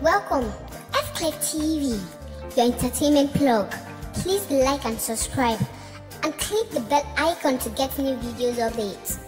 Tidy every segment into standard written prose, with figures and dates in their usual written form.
Welcome to Fklef TV, your entertainment plug. Please like and subscribe and click the bell icon to get new videos updates.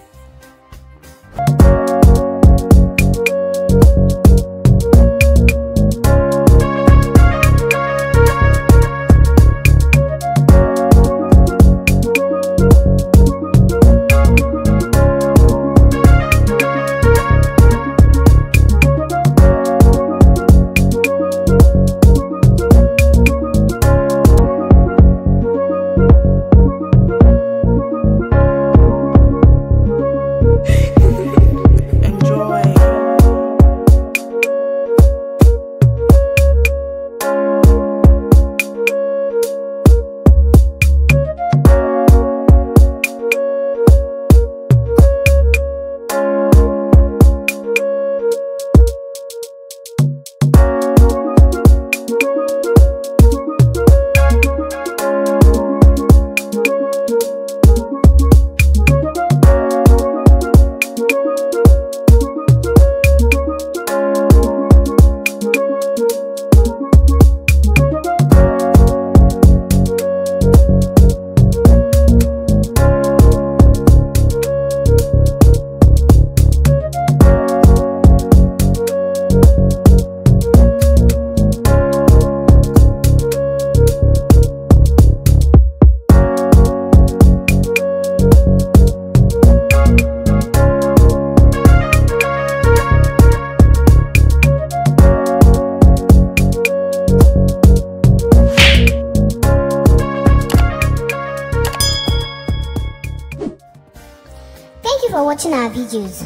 Thank you for watching our videos.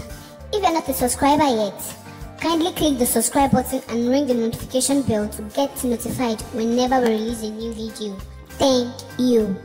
If you're not a subscriber yet, kindly click the subscribe button and ring the notification bell to get notified whenever we release a new video. Thank you.